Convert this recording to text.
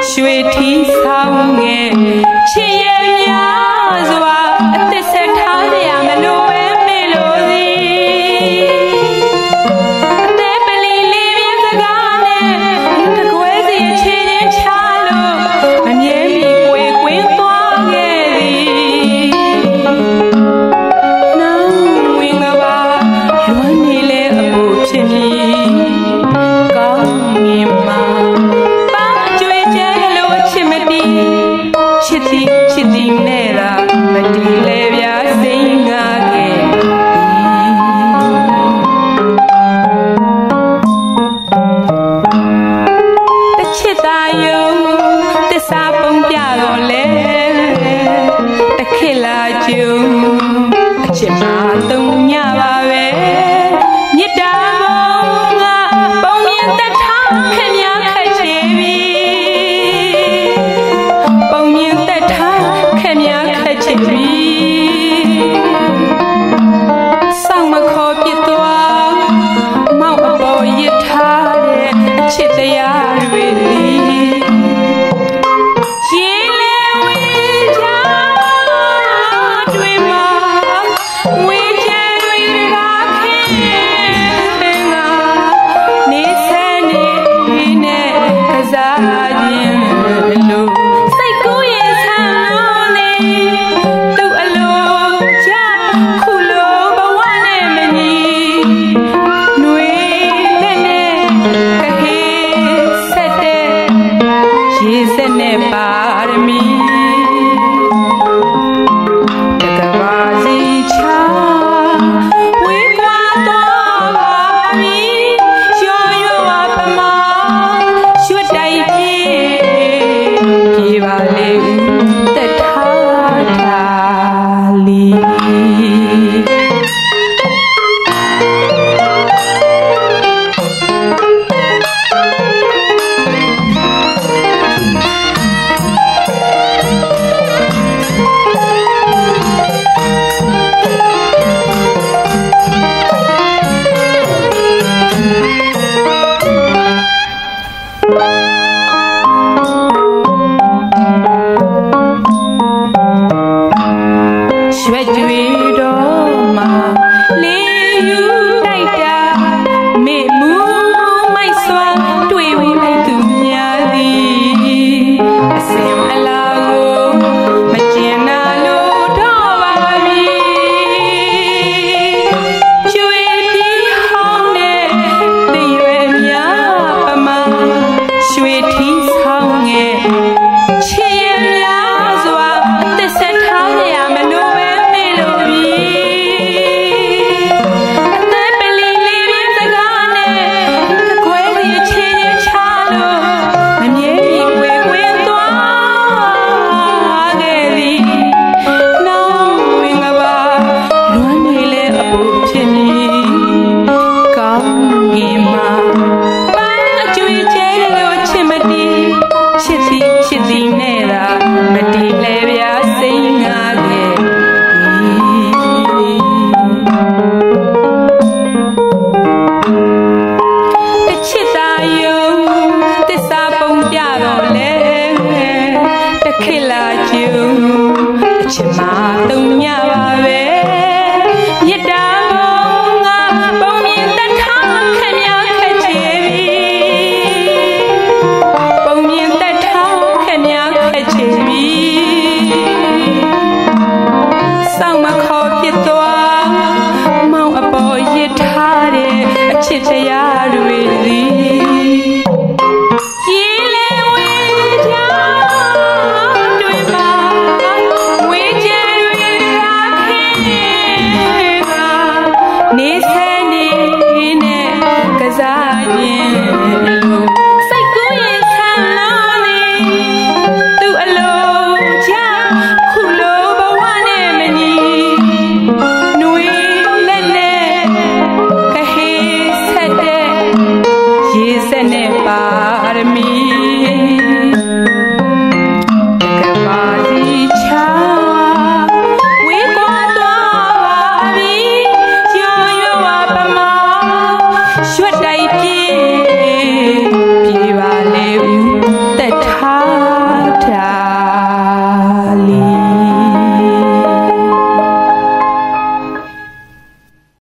Shwe thi saunge chiye mya zwa tisse thane amlo e melodi te pelili mya sagane te kwezi chine chalo amye mi kwe kwe twange di na winga ba lwani le apu phimi ka mi ma Chima